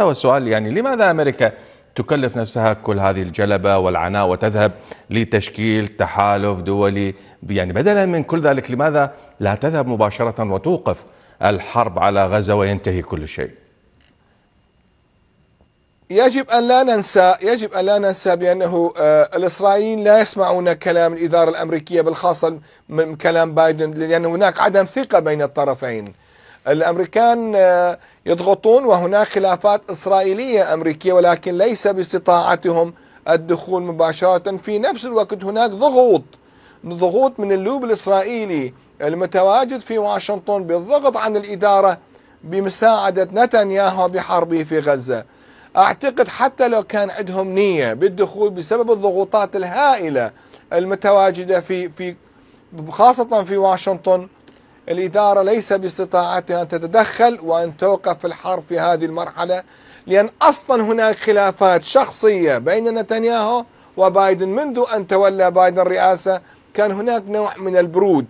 هذا هو السؤال. يعني لماذا أمريكا تكلف نفسها كل هذه الجلبة والعناء وتذهب لتشكيل تحالف دولي؟ يعني بدلا من كل ذلك لماذا لا تذهب مباشرة وتوقف الحرب على غزة وينتهي كل شيء؟ يجب أن لا ننسى بأنه الإسرائيليين لا يسمعون كلام الإدارة الأمريكية، بالخاصة من كلام بايدن، لأن هناك عدم ثقة بين الطرفين. الأمريكان يضغطون وهناك خلافات إسرائيلية أمريكية، ولكن ليس باستطاعتهم الدخول مباشرة. في نفس الوقت هناك ضغوط من اللوب الإسرائيلي المتواجد في واشنطن بالضغط عن الإدارة بمساعدة نتنياهو بحربه في غزة. أعتقد حتى لو كان عندهم نية بالدخول بسبب الضغوطات الهائلة المتواجدة في خاصة في واشنطن، الإدارة ليس باستطاعتها أن تتدخل وأن توقف الحرب في هذه المرحلة، لأن أصلا هناك خلافات شخصية بين نتنياهو وبايدن. منذ أن تولى بايدن الرئاسة كان هناك نوع من البرود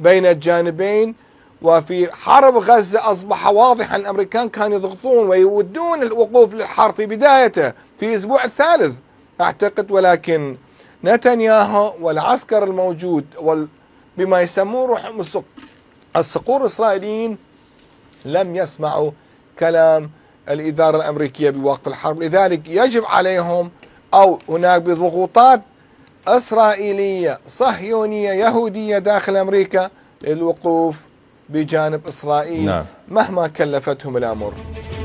بين الجانبين، وفي حرب غزة أصبح واضحا الأمريكان كانوا يضغطون ويودون الوقوف للحرب في بدايته في الأسبوع الثالث أعتقد، ولكن نتنياهو والعسكر الموجود بما يسمون الصقور الإسرائيليين لم يسمعوا كلام الإدارة الأمريكية بوقف الحرب. لذلك يجب عليهم، أو هناك ضغوطات إسرائيلية صهيونية يهودية داخل أمريكا للوقوف بجانب إسرائيل مهما كلفتهم الأمر.